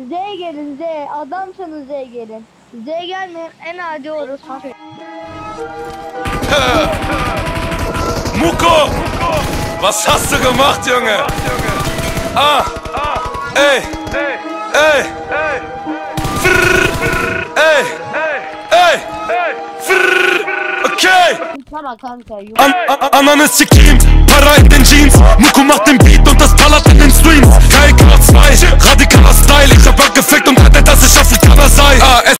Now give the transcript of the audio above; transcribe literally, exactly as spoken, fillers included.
Z'ye gelin Z. Adamsanız Z'ye gelin. Z'ye gelmeyin en adi oluruz. Muko! Was hast du gemacht, Junge? Ah! Ey! Ey! Ey! Ey! Okay! An an Ananas sikeyim, para in den Jeans. Muko macht den Beat und das ballert in den Streams. K K zwei, radikaler Style. Ich hab abgefickt und hatte, dass ich Afrikaner sei.